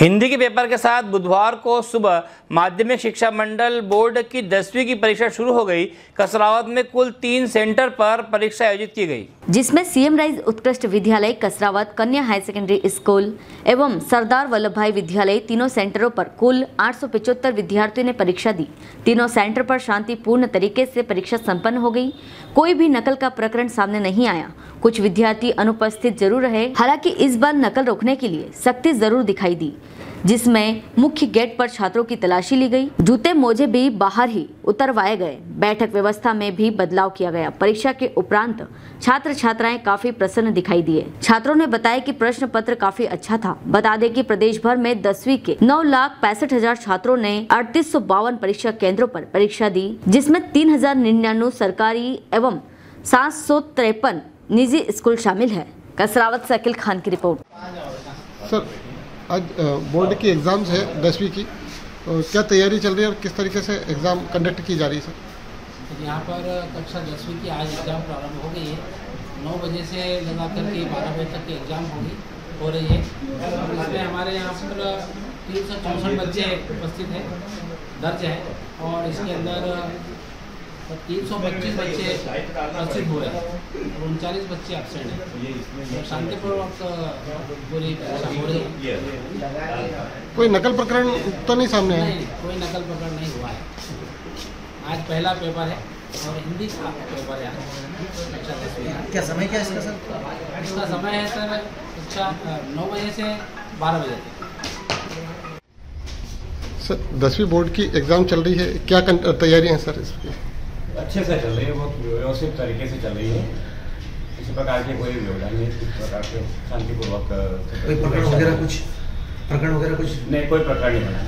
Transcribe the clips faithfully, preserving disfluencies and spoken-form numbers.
हिंदी के पेपर के साथ बुधवार को सुबह माध्यमिक शिक्षा मंडल बोर्ड की दसवीं की परीक्षा शुरू हो गई। कसरावत में कुल तीन सेंटर पर परीक्षा आयोजित की गई, जिसमें सीएम राइज उत्कृष्ट विद्यालय कसरावत, कन्या हाई सेकेंडरी स्कूल एवं सरदार वल्लभ भाई विद्यालय तीनों सेंटरों पर कुल आठ सौ पचहत्तर विद्यार्थियों ने परीक्षा दी। तीनों सेंटर पर शांतिपूर्ण तरीके से परीक्षा सम्पन्न हो गई। कोई भी नकल का प्रकरण सामने नहीं आया। कुछ विद्यार्थी अनुपस्थित जरूर रहे, हालांकि इस बार नकल रोकने के लिए सख्ती जरूर दिखाई दी, जिसमें मुख्य गेट पर छात्रों की तलाशी ली गई। जूते मोजे भी बाहर ही उतरवाए गए। बैठक व्यवस्था में भी बदलाव किया गया। परीक्षा के उपरांत छात्र छात्राएं काफी प्रसन्न दिखाई दिए। छात्रों ने बताया कि प्रश्न पत्र काफी अच्छा था। बता दें कि प्रदेश भर में दसवीं के नौ लाख पैंसठ हजार छात्रों ने अड़तीस सौ बावन परीक्षा केंद्रों पर परीक्षा दी, जिसमें तीन हजार निन्यानवे सरकारी एवं सात सौ तिरपन निजी स्कूल शामिल है। कसरावत से अखिल खान की रिपोर्ट। आज बोर्ड की एग्ज़ाम्स है दसवीं की, तो क्या तैयारी चल रही है और किस तरीके से एग्ज़ाम कंडक्ट की जा रही है सर? यहाँ पर कक्षा दसवीं की आज एग्ज़ाम प्रारंभ हो गई है। नौ बजे से लगा करके बारह बजे तक की एग्ज़ाम होगी हो रही है। इसमें हमारे यहाँ पर तीन सौ चौंसठ बच्चे उपस्थित हैं, दर्ज है, और इसके अंदर तीन सौ पच्चीस बच्चे उपस्थित हो रहे हैं और उनचालीस बच्चे एबसेंट हैं। शांतिपूर्वक पूरी परीक्षा हो रही है। कोई नकल प्रकरण तो नहीं सामने है? नहीं, कोई नकल प्रकरण नहीं हुआ है। आज पहला पेपर है और हिंदी का पेपर है। क्या समय क्या इसका सर? इसका समय है सर अच्छा नौ बजे से बारह बजे तक। सर दसवीं बोर्ड की एग्ज़ाम चल रही है, क्या तैयारियाँ हैं सर इसकी? अच्छे से चल रही है, बहुत व्यवस्थित तरीके से चल रही है। किसी प्रकार के कोई व्यवधान नहीं, किसी प्रकार के शांतिपूर्वक कोई प्रकरण वगैरह कुछ प्रकरण वगैरह कुछ नहीं, कोई प्रकरण नहीं बना।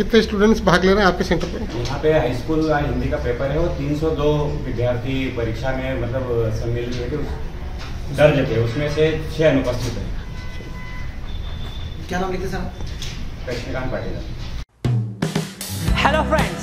कितने स्टूडेंट्स भाग ले रहे हैं आपके सेंटर पर? यहाँ पे हाई स्कूल हिंदी का पेपर है वो तीन सौ दो विद्यार्थी परीक्षा में मतलब सम्मिलित हुए दर्ज थे, उसमें से छः अनुपस्थित हैं। क्या नाम लिखते sir? Krishnakant Patil. Hello friends,